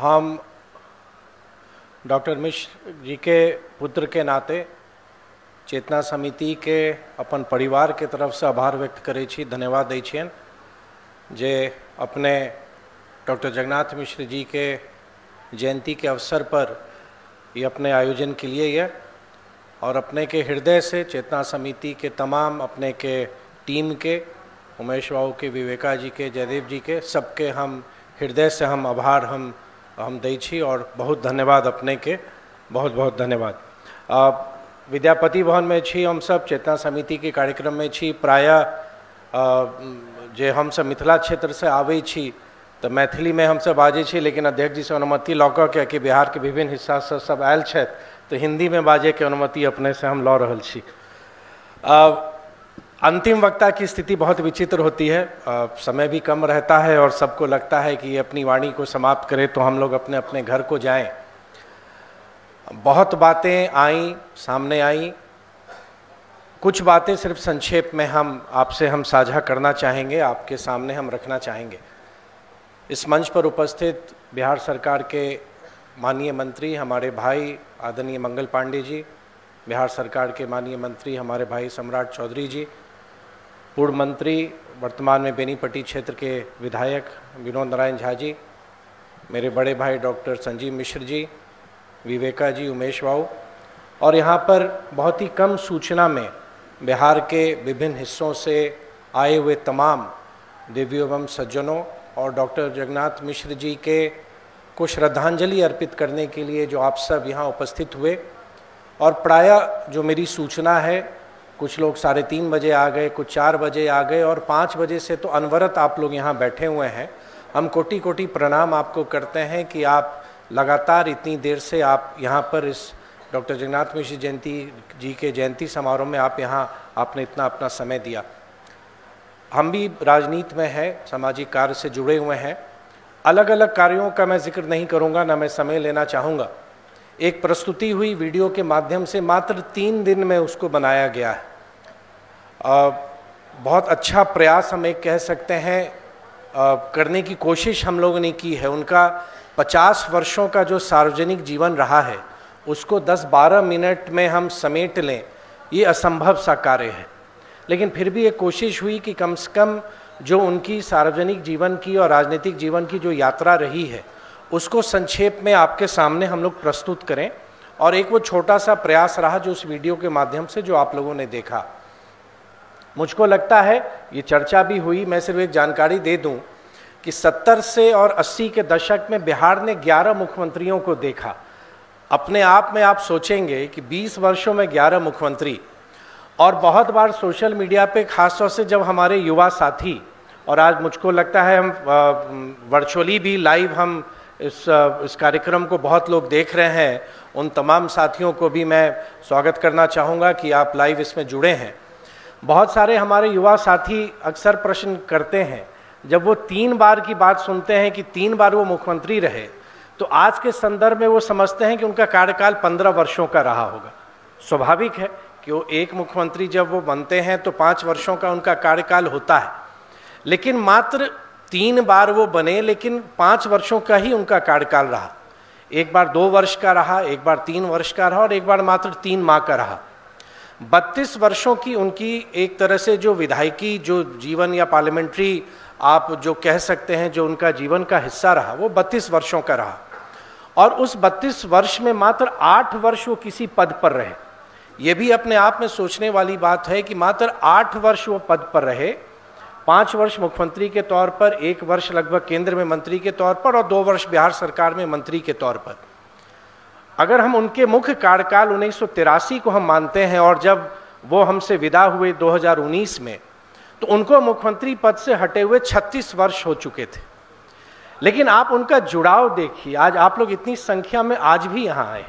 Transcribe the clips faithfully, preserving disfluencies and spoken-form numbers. हम डॉक्टर मिश्र जी के पुत्र के नाते चेतना समिति के अपन परिवार के तरफ से आभार व्यक्त करे छी, धन्यवाद दै छियन जे अपने डॉक्टर जगन्नाथ मिश्र जी के जयंती के अवसर पर ये अपने आयोजन के लिए है और अपने के हृदय से चेतना समिति के तमाम अपने के टीम के उमेश बाबू के, विवेका जी के, जयदेव जी के, सबके हम हृदय से हम आभार हम हम दै छी और बहुत धन्यवाद अपने के, बहुत बहुत धन्यवाद। आप विद्यापति भवन में छी हम सब चेतना समिति के कार्यक्रम में छी, प्रायः जे हम सब मिथिला क्षेत्र से आबै छी तो मैथिली में हम सब बाजै छी, लेकिन अध्यक्ष जी से अनुमति लऽ कऽ कियाकि बिहार के विभिन्न हिस्सा से सब आयल छथि तो हिंदी में बाजै के अनुमति अपने से हम लऽ रहल छी। अंतिम वक्ता की स्थिति बहुत विचित्र होती है, समय भी कम रहता है और सबको लगता है कि ये अपनी वाणी को समाप्त करें तो हम लोग अपने अपने घर को जाएं। बहुत बातें आईं, सामने आईं, कुछ बातें सिर्फ संक्षेप में हम आपसे हम साझा करना चाहेंगे, आपके सामने हम रखना चाहेंगे। इस मंच पर उपस्थित बिहार सरकार के माननीय मंत्री हमारे भाई आदरणीय मंगल पांडे जी, बिहार सरकार के माननीय मंत्री हमारे भाई समरथ चौधरी जी, पूर्व मंत्री वर्तमान में बेनीपट्टी क्षेत्र के विधायक विनोद नारायण झा जी, मेरे बड़े भाई डॉक्टर संजीव मिश्र जी, विवेका जी, उमेश बाबू, और यहाँ पर बहुत ही कम सूचना में बिहार के विभिन्न हिस्सों से आए हुए तमाम देवियों एवं सज्जनों और डॉक्टर जगन्नाथ मिश्र जी के को श्रद्धांजलि अर्पित करने के लिए जो आप सब यहाँ उपस्थित हुए। और प्रायः जो मेरी सूचना है कुछ लोग साढ़े तीन बजे आ गए, कुछ चार बजे आ गए और पाँच बजे से तो अनवरत आप लोग यहाँ बैठे हुए हैं। हम कोटि कोटि प्रणाम आपको करते हैं कि आप लगातार इतनी देर से आप यहाँ पर इस डॉक्टर जगन्नाथ मिश्र जयंती जी के जयंती समारोह में आप यहाँ आपने इतना अपना समय दिया। हम भी राजनीति में हैं, सामाजिक कार्य से जुड़े हुए हैं, अलग अलग कार्यों का मैं जिक्र नहीं करूँगा, ना मैं समय लेना चाहूँगा। एक प्रस्तुति हुई वीडियो के माध्यम से, मात्र तीन दिन में उसको बनाया गया है। आ, बहुत अच्छा प्रयास हम एक कह सकते हैं आ, करने की कोशिश हम लोगों ने की है। उनका पचास वर्षों का जो सार्वजनिक जीवन रहा है उसको दस बारह मिनट में हम समेट लें ये असंभव सा कार्य है, लेकिन फिर भी एक कोशिश हुई कि कम से कम जो उनकी सार्वजनिक जीवन की और राजनीतिक जीवन की जो यात्रा रही है उसको संक्षेप में आपके सामने हम लोग प्रस्तुत करें। और एक वो छोटा सा प्रयास रहा जो उस वीडियो के माध्यम से जो आप लोगों ने देखा। मुझको लगता है ये चर्चा भी हुई, मैं सिर्फ एक जानकारी दे दूँ कि सत्तर से और अस्सी के दशक में बिहार ने ग्यारह मुख्यमंत्रियों को देखा। अपने आप में आप सोचेंगे कि बीस वर्षों में ग्यारह मुख्यमंत्री। और बहुत बार सोशल मीडिया पे खासतौर से जब हमारे युवा साथी, और आज मुझको लगता है हम वर्चुअली भी लाइव हम इस इस कार्यक्रम को बहुत लोग देख रहे हैं, उन तमाम साथियों को भी मैं स्वागत करना चाहूँगा कि आप लाइव इसमें जुड़े हैं। बहुत सारे हमारे युवा साथी अक्सर प्रश्न करते हैं जब वो तीन बार की बात सुनते हैं कि तीन बार वो मुख्यमंत्री रहे, तो आज के संदर्भ में वो समझते हैं कि उनका कार्यकाल पंद्रह वर्षों का रहा होगा। स्वाभाविक है कि वो एक मुख्यमंत्री जब वो बनते हैं तो पाँच वर्षों का उनका कार्यकाल होता है, लेकिन मात्र तीन बार वो बने, लेकिन पाँच वर्षों का ही उनका कार्यकाल रहा। एक बार दो वर्ष का रहा, एक बार तीन वर्ष का रहा और एक बार मात्र तीन माह का रहा। बत्तीस वर्षों की उनकी एक तरह से जो विधायकी जो जीवन या पार्लियामेंट्री आप जो कह सकते हैं जो उनका जीवन का हिस्सा रहा वो बत्तीस वर्षों का रहा। और उस बत्तीस वर्ष में मात्र आठ वर्ष वो किसी पद पर रहे। ये भी अपने आप में सोचने वाली बात है कि मात्र आठ वर्ष वो पद पर रहे, पाँच वर्ष मुख्यमंत्री के तौर पर, एक वर्ष लगभग केंद्र में मंत्री के तौर पर और दो वर्ष बिहार सरकार में मंत्री के तौर पर। अगर हम उनके मुख्य कार्यकाल उन्नीस सौ तिरासी को हम मानते हैं और जब वो हमसे विदा हुए दो हज़ार उन्नीस में, तो उनको मुख्यमंत्री पद से हटे हुए छत्तीस वर्ष हो चुके थे। लेकिन आप उनका जुड़ाव देखिए, आज आप लोग इतनी संख्या में आज भी यहाँ आए,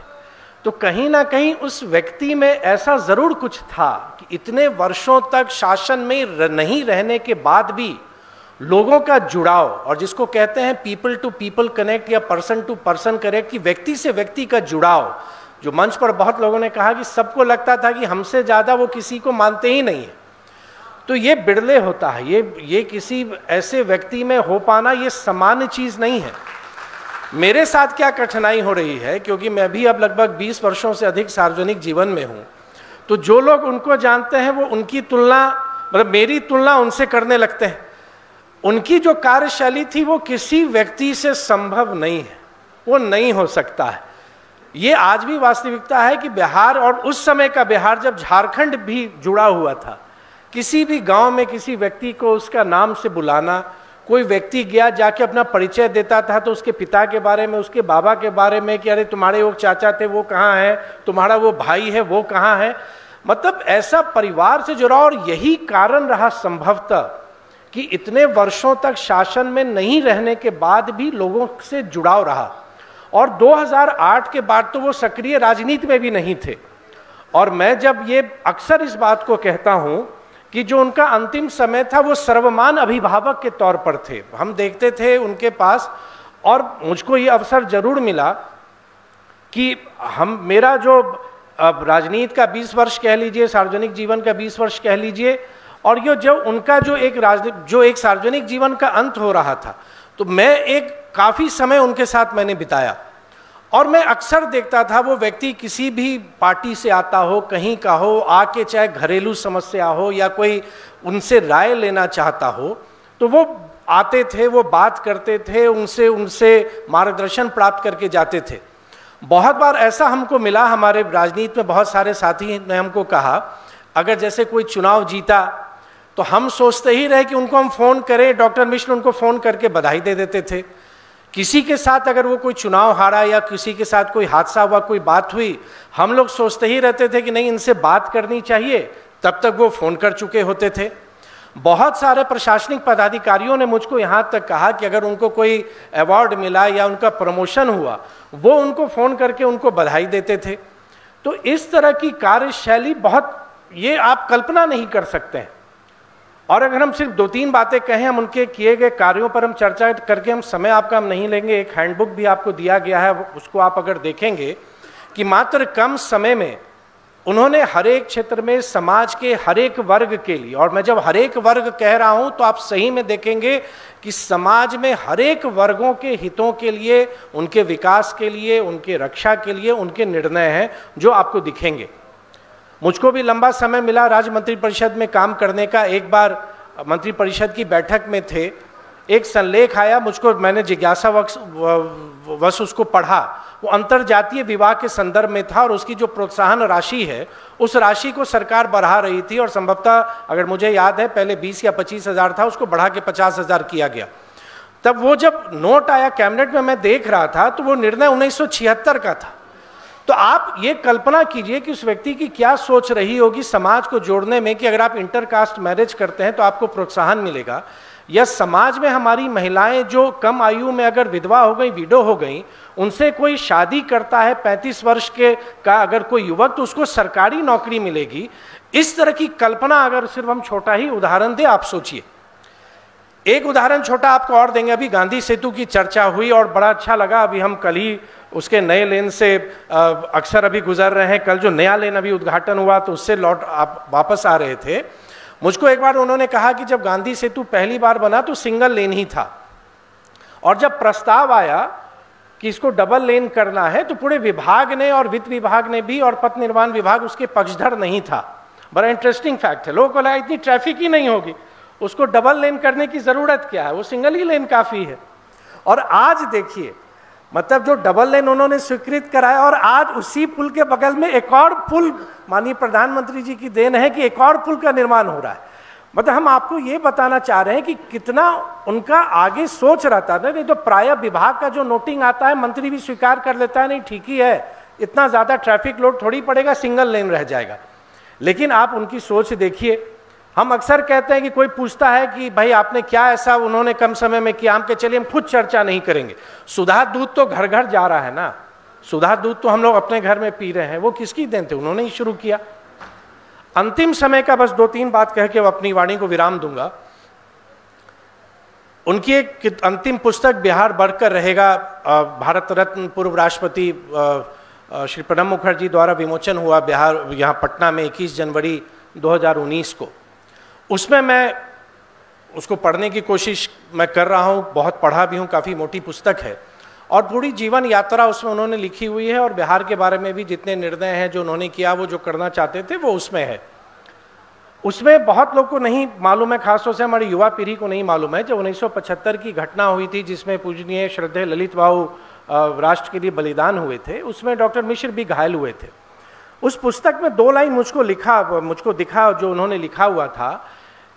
तो कहीं ना कहीं उस व्यक्ति में ऐसा ज़रूर कुछ था कि इतने वर्षों तक शासन में नहीं रहने के बाद भी लोगों का जुड़ाव, और जिसको कहते हैं पीपल टू पीपल कनेक्ट या पर्सन टू पर्सन कनेक्ट, कि व्यक्ति से व्यक्ति का जुड़ाव, जो मंच पर बहुत लोगों ने कहा कि सबको लगता था कि हमसे ज़्यादा वो किसी को मानते ही नहीं है, तो ये बिरले होता है। ये ये किसी ऐसे व्यक्ति में हो पाना ये सामान्य चीज़ नहीं है। मेरे साथ क्या कठिनाई हो रही है, क्योंकि मैं भी अब लगभग बीस वर्षों से अधिक सार्वजनिक जीवन में हूँ, तो जो लोग उनको जानते हैं वो उनकी तुलना, मतलब मेरी तुलना उनसे करने लगते हैं। उनकी जो कार्यशैली थी वो किसी व्यक्ति से संभव नहीं है, वो नहीं हो सकता है। ये आज भी वास्तविकता है कि बिहार, और उस समय का बिहार जब झारखंड भी जुड़ा हुआ था, किसी भी गांव में किसी व्यक्ति को उसका नाम से बुलाना, कोई व्यक्ति गया जाके अपना परिचय देता था तो उसके पिता के बारे में, उसके बाबा के बारे में कि अरे तुम्हारे वो चाचा थे वो कहाँ हैं, तुम्हारा वो भाई है वो कहाँ है, मतलब ऐसा परिवार से जुड़ा। और यही कारण रहा संभवतः कि इतने वर्षों तक शासन में नहीं रहने के बाद भी लोगों से जुड़ाव रहा। और दो हज़ार आठ के बाद तो वो सक्रिय राजनीति में भी नहीं थे। और मैं जब ये अक्सर इस बात को कहता हूँ कि जो उनका अंतिम समय था वो सर्वमान अभिभावक के तौर पर थे, हम देखते थे उनके पास। और मुझको ये अवसर जरूर मिला कि हम, मेरा जो राजनीति का बीस वर्ष कह लीजिए, सार्वजनिक जीवन का बीस वर्ष कह लीजिए, और ये जो उनका जो एक राजनीति, जो एक सार्वजनिक जीवन का अंत हो रहा था, तो मैं एक काफ़ी समय उनके साथ मैंने बिताया। और मैं अक्सर देखता था वो व्यक्ति किसी भी पार्टी से आता हो, कहीं का हो, आके चाहे घरेलू समस्या हो या कोई उनसे राय लेना चाहता हो, तो वो आते थे, वो बात करते थे, उनसे उनसे मार्गदर्शन प्राप्त करके जाते थे। बहुत बार ऐसा हमको मिला, हमारे राजनीति में बहुत सारे साथी ने हमको कहा, अगर जैसे कोई चुनाव जीता तो हम सोचते ही रहे कि उनको हम फ़ोन करें, डॉक्टर मिश्र उनको फ़ोन करके बधाई दे देते थे। किसी के साथ अगर वो कोई चुनाव हारा या किसी के साथ कोई हादसा हुआ, कोई बात हुई, हम लोग सोचते ही रहते थे कि नहीं इनसे बात करनी चाहिए, तब तक वो फ़ोन कर चुके होते थे। बहुत सारे प्रशासनिक पदाधिकारियों ने मुझको यहाँ तक कहा कि अगर उनको कोई अवार्ड मिला या उनका प्रमोशन हुआ, वो उनको फ़ोन करके उनको बधाई देते थे। तो इस तरह की कार्यशैली बहुत, ये आप कल्पना नहीं कर सकते हैं। और अगर हम सिर्फ दो तीन बातें कहें, हम उनके किए गए कार्यों पर हम चर्चा करके, हम समय आपका हम नहीं लेंगे, एक हैंडबुक भी आपको दिया गया है, उसको आप अगर देखेंगे कि मात्र कम समय में उन्होंने हर एक क्षेत्र में समाज के हर एक वर्ग के लिए, और मैं जब हर एक वर्ग कह रहा हूँ तो आप सही में देखेंगे कि समाज में हर एक वर्गों के हितों के लिए, उनके विकास के लिए, उनके रक्षा के लिए उनके निर्णय हैं जो आपको दिखेंगे। मुझको भी लंबा समय मिला राज्य मंत्रिपरिषद में काम करने का। एक बार मंत्रिपरिषद की बैठक में थे, एक संलेख आया मुझको, मैंने जिज्ञासा वश वश उसको पढ़ा। वो अंतर्जातीय विवाह के संदर्भ में था और उसकी जो प्रोत्साहन राशि है उस राशि को सरकार बढ़ा रही थी, और संभवतः अगर मुझे याद है पहले बीस या पच्चीस हज़ार था, उसको बढ़ा के पचास हज़ार किया गया। तब वो जब नोट आया कैबिनेट में, मैं देख रहा था, तो वो निर्णय उन्नीस सौ छिहत्तर का था। तो आप ये कल्पना कीजिए कि उस व्यक्ति की क्या सोच रही होगी समाज को जोड़ने में, कि अगर आप इंटरकास्ट मैरिज करते हैं तो आपको प्रोत्साहन मिलेगा, या समाज में हमारी महिलाएं जो कम आयु में अगर विधवा हो गई, विडो हो गई, उनसे कोई शादी करता है पैंतीस वर्ष के का अगर कोई युवक, तो उसको सरकारी नौकरी मिलेगी। इस तरह की कल्पना, अगर सिर्फ हम छोटा ही उदाहरण दें, आप सोचिए। एक उदाहरण छोटा आपको और देंगे, अभी गांधी सेतु की चर्चा हुई और बड़ा अच्छा लगा, अभी हम कल ही उसके नए लेन से अक्सर अभी गुजर रहे हैं, कल जो नया लेन अभी उद्घाटन हुआ तो उससे लौट आप वापस आ रहे थे, मुझको एक बार उन्होंने कहा कि जब गांधी सेतु पहली बार बना तो सिंगल लेन ही था, और जब प्रस्ताव आया कि इसको डबल लेन करना है तो पूरे विभाग ने, और वित्त विभाग ने भी, और पथ निर्माण विभाग उसके पक्षधर नहीं था। बड़ा इंटरेस्टिंग फैक्ट है, लोगों को लगा इतनी ट्रैफिक ही नहीं होगी, उसको डबल लेन करने की ज़रूरत क्या है, वो सिंगल ही लेन काफ़ी है। और आज देखिए, मतलब जो डबल लेन उन्होंने स्वीकृत कराया, और आज उसी पुल के बगल में एक और पुल, माननीय प्रधानमंत्री जी की देन है कि एक और पुल का निर्माण हो रहा है। मतलब हम आपको ये बताना चाह रहे हैं कि कितना उनका आगे सोच रहा था। नहीं तो प्रायः विभाग का जो नोटिंग आता है मंत्री भी स्वीकार कर लेता है, नहीं ठीक ही है, इतना ज़्यादा ट्रैफिक लोड थोड़ी पड़ेगा, सिंगल लेन रह जाएगा। लेकिन आप उनकी सोच देखिए। हम अक्सर कहते हैं कि कोई पूछता है कि भाई आपने क्या ऐसा उन्होंने कम समय में किया, हम कह चलिए हम खुद चर्चा नहीं करेंगे। सुधा दूध तो घर घर जा रहा है ना, सुधा दूध तो हम लोग अपने घर में पी रहे हैं, वो किसकी देन थे, उन्होंने ही शुरू किया। अंतिम समय का बस दो तीन बात कह के अपनी वाणी को विराम दूंगा। उनकी एक अंतिम पुस्तक बिहार बढ़कर रहेगा, भारत रत्न पूर्व राष्ट्रपति श्री प्रणब मुखर्जी द्वारा विमोचन हुआ बिहार, यहाँ पटना में इक्कीस जनवरी दो हजार उन्नीस को। उसमें मैं उसको पढ़ने की कोशिश मैं कर रहा हूँ, बहुत पढ़ा भी हूँ, काफ़ी मोटी पुस्तक है। और पूरी जीवन यात्रा उसमें उन्होंने लिखी हुई है और बिहार के बारे में भी जितने निर्णय हैं जो उन्होंने किया, वो जो करना चाहते थे वो उसमें है। उसमें बहुत लोग को नहीं मालूम है, खासतौर से हमारी युवा पीढ़ी को नहीं मालूम है, जब उन्नीस सौ पचहत्तर की घटना हुई थी जिसमें पूजनीय श्रद्धेय ललित बाबू राष्ट्र के लिए बलिदान हुए थे, उसमें डॉक्टर मिश्र भी घायल हुए थे। उस पुस्तक में दो लाइन मुझको लिखा मुझको दिखा जो उन्होंने लिखा हुआ था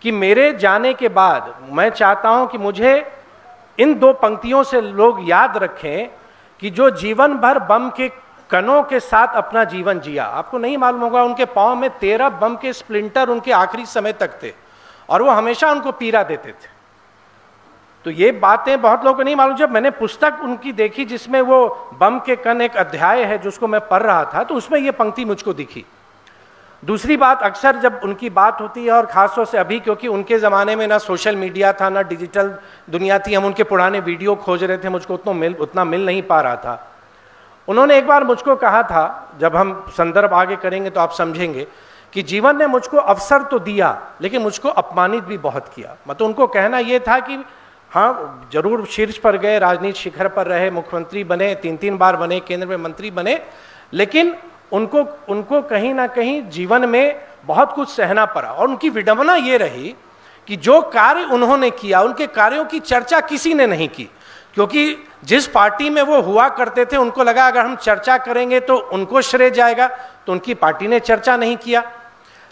कि मेरे जाने के बाद मैं चाहता हूँ कि मुझे इन दो पंक्तियों से लोग याद रखें कि जो जीवन भर बम के कनों के साथ अपना जीवन जिया। आपको नहीं मालूम होगा उनके पाँव में तेरह बम के स्प्लिंटर उनके आखिरी समय तक थे और वो हमेशा उनको पीड़ा देते थे। तो ये बातें बहुत लोगों को नहीं मालूम। जब मैंने पुस्तक उनकी देखी जिसमें वो बम के कन एक अध्याय है जिसको मैं पढ़ रहा था, तो उसमें ये पंक्ति मुझको दिखी। दूसरी बात, अक्सर जब उनकी बात होती है और ख़ासतौर से अभी, क्योंकि उनके ज़माने में ना सोशल मीडिया था ना डिजिटल दुनिया थी, हम उनके पुराने वीडियो खोज रहे थे, मुझको उतना मिल उतना मिल नहीं पा रहा था। उन्होंने एक बार मुझको कहा था, जब हम संदर्भ आगे करेंगे तो आप समझेंगे, कि जीवन ने मुझको अवसर तो दिया लेकिन मुझको अपमानित भी बहुत किया। मतलब उनको कहना ये था कि हाँ, जरूर शीर्ष पर गए, राजनीतिक शिखर पर रहे, मुख्यमंत्री बने, तीन तीन बार बने, केंद्र में मंत्री बने, लेकिन उनको उनको कहीं ना कहीं जीवन में बहुत कुछ सहना पड़ा। और उनकी विडंबना ये रही कि जो कार्य उन्होंने किया, उनके कार्यों की चर्चा किसी ने नहीं की, क्योंकि जिस पार्टी में वो हुआ करते थे उनको लगा अगर हम चर्चा करेंगे तो उनको श्रेय जाएगा, तो उनकी पार्टी ने चर्चा नहीं किया।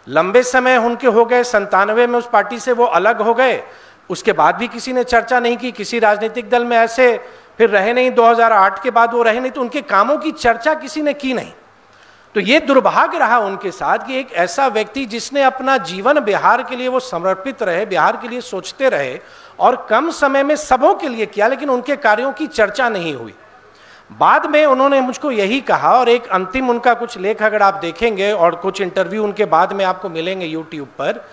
लंबे समय उनके हो गए, संतानवे में उस पार्टी से वो अलग हो गए, उसके बाद भी किसी ने चर्चा नहीं की, किसी राजनीतिक दल में ऐसे फिर रहे नहीं, दो हज़ार आठ के बाद वो रहे नहीं, तो उनके कामों की चर्चा किसी ने की नहीं। तो ये दुर्भाग्य रहा उनके साथ कि एक ऐसा व्यक्ति जिसने अपना जीवन बिहार के लिए वो समर्पित रहे, बिहार के लिए सोचते रहे और कम समय में सबों के लिए किया, लेकिन उनके कार्यों की चर्चा नहीं हुई। बाद में उन्होंने मुझको यही कहा, और एक अंतिम उनका कुछ लेख अगर आप देखेंगे और कुछ इंटरव्यू उनके बाद में आपको मिलेंगे यूट्यूब पर,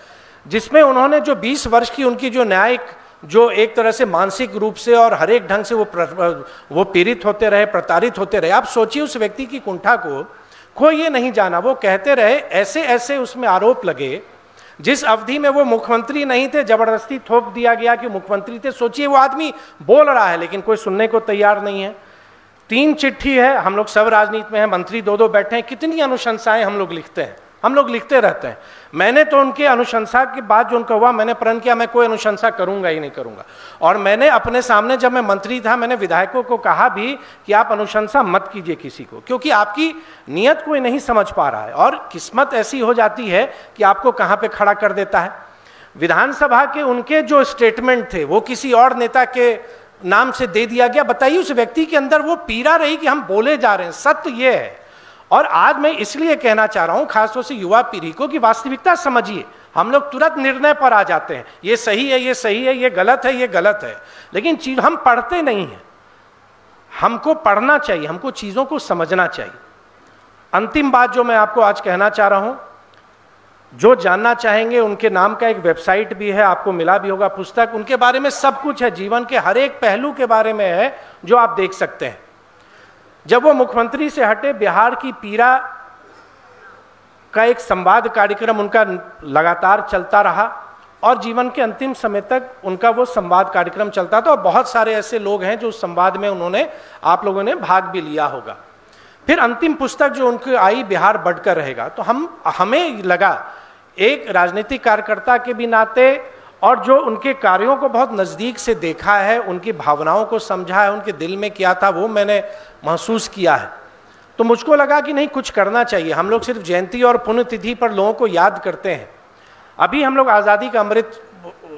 जिसमें उन्होंने जो बीस वर्ष की उनकी जो न्यायिक जो एक तरह से मानसिक रूप से और हर एक ढंग से वो वो पीड़ित होते रहे, प्रताड़ित होते रहे। आप सोचिए उस व्यक्ति की कुंठा को कोई ये नहीं जाना। वो कहते रहे, ऐसे ऐसे उसमें आरोप लगे, जिस अवधि में वो मुख्यमंत्री नहीं थे जबरदस्ती थोप दिया गया कि मुख्यमंत्री थे। सोचिए वो आदमी बोल रहा है लेकिन कोई सुनने को तैयार नहीं है। तीन चिट्ठी है, हम लोग सब राजनीति में हैं, मंत्री दो दो बैठे हैं, कितनी अनुशंसाएं हम लोग लिखते हैं, हम लोग लिखते रहते हैं। मैंने तो उनके अनुशंसा के बाद जो उनका हुआ, मैंने प्रण किया मैं कोई अनुशंसा करूंगा ही नहीं करूंगा। और मैंने अपने सामने जब मैं मंत्री था, मैंने विधायकों को कहा भी कि आप अनुशंसा मत कीजिए किसी को, क्योंकि आपकी नियत कोई नहीं समझ पा रहा है और किस्मत ऐसी हो जाती है कि आपको कहाँ पे खड़ा कर देता है। विधानसभा के उनके जो स्टेटमेंट थे वो किसी और नेता के नाम से दे दिया गया। बताइए उस व्यक्ति के अंदर वो पीड़ा रही कि हम बोले जा रहे हैं, सत्य ये है। और आज मैं इसलिए कहना चाह रहा हूं खासतौर से युवा पीढ़ी को कि वास्तविकता समझिए। हम लोग तुरंत निर्णय पर आ जाते हैं, ये सही है, ये सही है, ये गलत है, ये गलत है, लेकिन चीज हम पढ़ते नहीं हैं। हमको पढ़ना चाहिए, हमको चीज़ों को समझना चाहिए। अंतिम बात जो मैं आपको आज कहना चाह रहा हूं, जो जानना चाहेंगे उनके नाम का एक वेबसाइट भी है, आपको मिला भी होगा पुस्तक, उनके बारे में सब कुछ है, जीवन के हर एक पहलू के बारे में है जो आप देख सकते हैं। जब वो मुख्यमंत्री से हटे, बिहार की पीड़ा का एक संवाद कार्यक्रम उनका लगातार चलता रहा और जीवन के अंतिम समय तक उनका वो संवाद कार्यक्रम चलता था। और बहुत सारे ऐसे लोग हैं जो उस संवाद में उन्होंने, आप लोगों ने भाग भी लिया होगा। फिर अंतिम पुस्तक जो उनकी आई, बिहार बढ़कर रहेगा, तो हम हमें लगा एक राजनीतिक कार्यकर्ता के भी नाते और जो उनके कार्यों को बहुत नज़दीक से देखा है, उनकी भावनाओं को समझा है, उनके दिल में क्या था वो मैंने महसूस किया है, तो मुझको लगा कि नहीं, कुछ करना चाहिए। हम लोग सिर्फ जयंती और पुण्यतिथि पर लोगों को याद करते हैं। अभी हम लोग आज़ादी का अमृत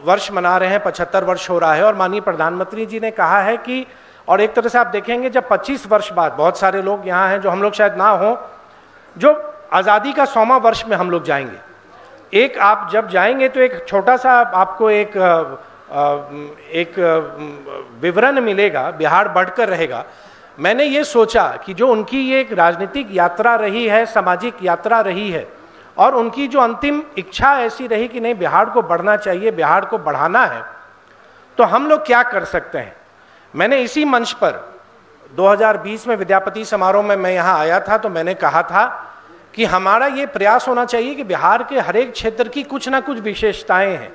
वर्ष मना रहे हैं, पचहत्तर वर्ष हो रहा है, और माननीय प्रधानमंत्री जी ने कहा है कि, और एक तरह से आप देखेंगे जब पच्चीस वर्ष बाद, बहुत सारे लोग यहाँ हैं जो हम लोग शायद ना हों, जो आज़ादी का सौवां वर्ष में हम लोग जाएंगे। एक आप जब जाएंगे तो एक छोटा सा आपको एक एक विवरण मिलेगा, बिहार बढ़कर रहेगा। मैंने ये सोचा कि जो उनकी ये एक राजनीतिक यात्रा रही है, सामाजिक यात्रा रही है, और उनकी जो अंतिम इच्छा ऐसी रही कि नहीं, बिहार को बढ़ना चाहिए, बिहार को बढ़ाना है, तो हम लोग क्या कर सकते हैं। मैंने इसी मंच पर दो हज़ार बीस में विद्यापति समारोह में मैं यहाँ आया था, तो मैंने कहा था कि हमारा ये प्रयास होना चाहिए कि बिहार के हर एक क्षेत्र की कुछ ना कुछ विशेषताएं हैं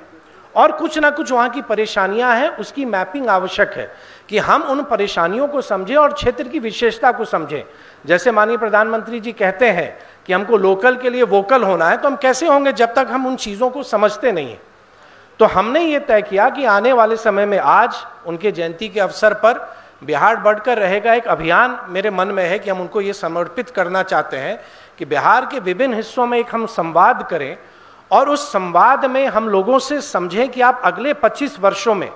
और कुछ ना कुछ वहाँ की परेशानियाँ हैं, उसकी मैपिंग आवश्यक है कि हम उन परेशानियों को समझें और क्षेत्र की विशेषता को समझें। जैसे माननीय प्रधानमंत्री जी कहते हैं कि हमको लोकल के लिए वोकल होना है, तो हम कैसे होंगे जब तक हम उन चीज़ों को समझते नहीं हैं। तो हमने ये तय किया कि आने वाले समय में आज उनके जयंती के अवसर पर बिहार बढ़कर रहेगा एक अभियान मेरे मन में है कि हम उनको ये समर्पित करना चाहते हैं कि बिहार के विभिन्न हिस्सों में एक हम संवाद करें और उस संवाद में हम लोगों से समझें कि आप अगले पच्चीस वर्षों में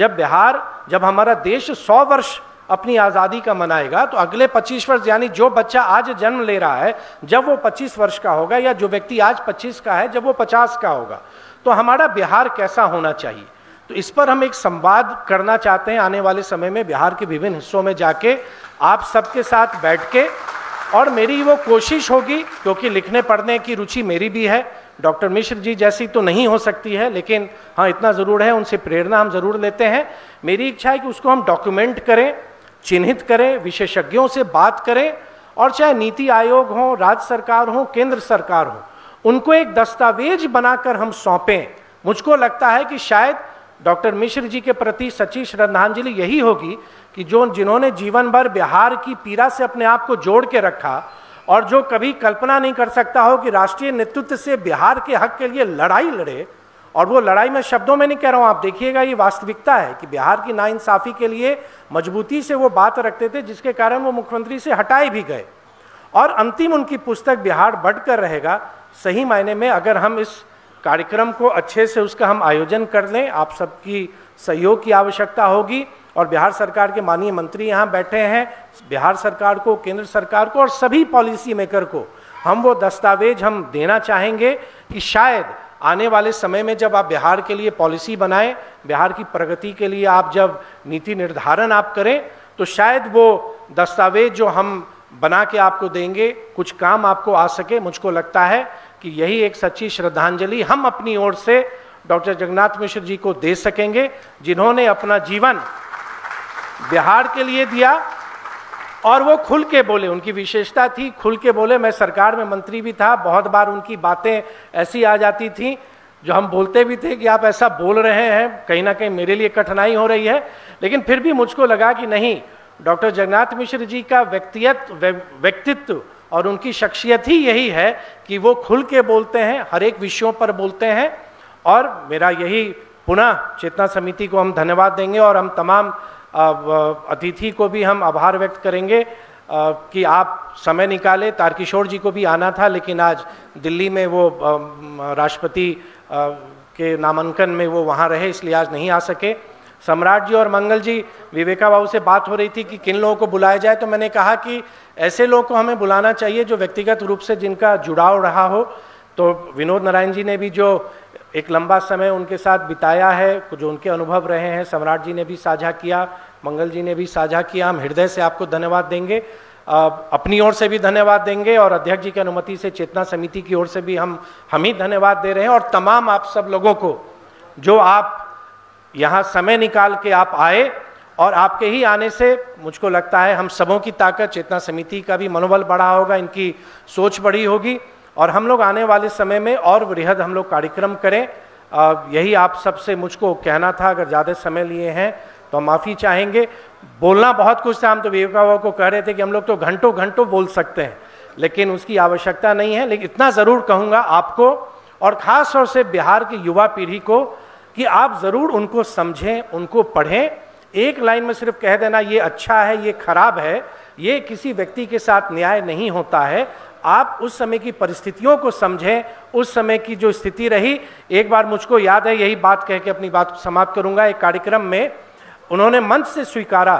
जब बिहार जब हमारा देश सौ वर्ष अपनी आज़ादी का मनाएगा तो अगले पच्चीस वर्ष यानी जो बच्चा आज जन्म ले रहा है जब वो पच्चीस वर्ष का होगा या जो व्यक्ति आज पच्चीस का है जब वो पचास का होगा तो हमारा बिहार कैसा होना चाहिए। तो इस पर हम एक संवाद करना चाहते हैं आने वाले समय में बिहार के विभिन्न हिस्सों में जाके आप सबके साथ बैठ के, और मेरी वो कोशिश होगी क्योंकि लिखने पढ़ने की रुचि मेरी भी है, डॉक्टर मिश्र जी जैसी तो नहीं हो सकती है, लेकिन हाँ इतना ज़रूर है उनसे प्रेरणा हम ज़रूर लेते हैं। मेरी इच्छा है कि उसको हम डॉक्यूमेंट करें, चिन्हित करें, विशेषज्ञों से बात करें और चाहे नीति आयोग हो, राज्य सरकार हो, केंद्र सरकार हो, उनको एक दस्तावेज बनाकर हम सौंपें। मुझको लगता है कि शायद डॉक्टर मिश्र जी के प्रति सच्ची श्रद्धांजलि यही होगी कि जो जिन्होंने जीवन भर बिहार की पीड़ा से अपने आप को जोड़ के रखा और जो कभी कल्पना नहीं कर सकता हो कि राष्ट्रीय नेतृत्व से बिहार के हक के लिए लड़ाई लड़े, और वो लड़ाई मैं शब्दों में नहीं कह रहा हूँ, आप देखिएगा ये वास्तविकता है कि बिहार की नाइंसाफ़ी के लिए मजबूती से वो बात रखते थे जिसके कारण वो मुख्यमंत्री से हटाए भी गए। और अंतिम उनकी पुस्तक बिहार बढ़कर रहेगा। सही मायने में अगर हम इस कार्यक्रम को अच्छे से उसका हम आयोजन कर लें, आप सबकी सहयोग की आवश्यकता होगी और बिहार सरकार के माननीय मंत्री यहाँ बैठे हैं, बिहार सरकार को, केंद्र सरकार को और सभी पॉलिसी मेकर को हम वो दस्तावेज हम देना चाहेंगे कि शायद आने वाले समय में जब आप बिहार के लिए पॉलिसी बनाएं, बिहार की प्रगति के लिए आप जब नीति निर्धारण आप करें तो शायद वो दस्तावेज जो हम बना के आपको देंगे कुछ काम आपको आ सके। मुझको लगता है कि यही एक सच्ची श्रद्धांजलि हम अपनी ओर से डॉक्टर जगन्नाथ मिश्र जी को दे सकेंगे जिन्होंने अपना जीवन बिहार के लिए दिया और वो खुल के बोले, उनकी विशेषता थी खुल के बोले। मैं सरकार में मंत्री भी था, बहुत बार उनकी बातें ऐसी आ जाती थी जो हम बोलते भी थे कि आप ऐसा बोल रहे हैं, कहीं ना कहीं मेरे लिए कठिनाई हो रही है, लेकिन फिर भी मुझको लगा कि नहीं, डॉक्टर जगन्नाथ मिश्र जी का व्यक्तित्व व्यक्तित्व और उनकी शख्सियत ही यही है कि वो खुल के बोलते हैं, हर एक विषयों पर बोलते हैं। और मेरा यही पुनः चेतना समिति को हम धन्यवाद देंगे और हम तमाम अतिथि को भी हम आभार व्यक्त करेंगे कि आप समय निकाले। तारकिशोर जी को भी आना था लेकिन आज दिल्ली में वो राष्ट्रपति के नामांकन में वो वहाँ रहे इसलिए आज नहीं आ सके। सम्राट जी और मंगल जी, विवेका बाबू से बात हो रही थी कि किन लोगों को बुलाया जाए, तो मैंने कहा कि ऐसे लोगों को हमें बुलाना चाहिए जो व्यक्तिगत रूप से जिनका जुड़ाव रहा हो। तो विनोद नारायण जी ने भी जो एक लंबा समय उनके साथ बिताया है, जो उनके अनुभव रहे हैं, सम्राट जी ने भी साझा किया, मंगल जी ने भी साझा किया। हम हृदय से आपको धन्यवाद देंगे, अपनी ओर से भी धन्यवाद देंगे और अध्यक्ष जी की अनुमति से चेतना समिति की ओर से भी हम हम ही धन्यवाद दे रहे हैं और तमाम आप सब लोगों को जो आप यहाँ समय निकाल के आप आए। और आपके ही आने से मुझको लगता है हम सबों की ताकत, चेतना समिति का भी मनोबल बढ़ा होगा, इनकी सोच बढ़ी होगी और हम लोग आने वाले समय में और वृहद हम लोग कार्यक्रम करें। आ, यही आप सबसे मुझको कहना था। अगर ज़्यादा समय लिए हैं तो हम माफ़ी चाहेंगे। बोलना बहुत कुछ था, हम तो विवेका बाबू को कह रहे थे कि हम लोग तो घंटों घंटों बोल सकते हैं, लेकिन उसकी आवश्यकता नहीं है। लेकिन इतना ज़रूर कहूँगा आपको और ख़ास तौर से बिहार की युवा पीढ़ी को कि आप ज़रूर उनको समझें, उनको पढ़ें। एक लाइन में सिर्फ कह देना ये अच्छा है, ये खराब है, ये किसी व्यक्ति के साथ न्याय नहीं होता है। आप उस समय की परिस्थितियों को समझें, उस समय की जो स्थिति रही। एक बार मुझको याद है, यही बात कह के अपनी बात समाप्त करूंगा, एक कार्यक्रम में उन्होंने मंच से स्वीकारा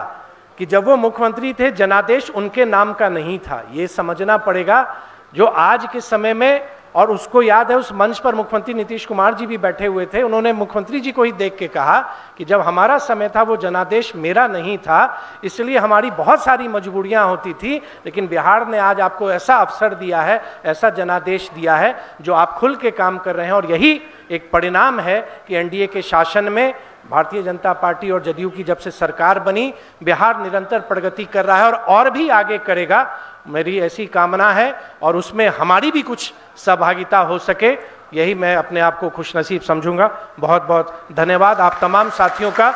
कि जब वो मुख्यमंत्री थे जनादेश उनके नाम का नहीं था। ये समझना पड़ेगा जो आज के समय में, और उसको याद है उस मंच पर मुख्यमंत्री नीतीश कुमार जी भी बैठे हुए थे। उन्होंने मुख्यमंत्री जी को ही देख के कहा कि जब हमारा समय था वो जनादेश मेरा नहीं था, इसलिए हमारी बहुत सारी मजबूरियां होती थी, लेकिन बिहार ने आज आपको ऐसा अवसर दिया है, ऐसा जनादेश दिया है जो आप खुल के काम कर रहे हैं। और यही एक परिणाम है कि एनडीए के शासन में भारतीय जनता पार्टी और जदयू की जब से सरकार बनी, बिहार निरंतर प्रगति कर रहा है और, और भी आगे करेगा, मेरी ऐसी कामना है। और उसमें हमारी भी कुछ सहभागिता हो सके यही मैं अपने आप को खुशनसीब समझूंगा। बहुत बहुत धन्यवाद आप तमाम साथियों का।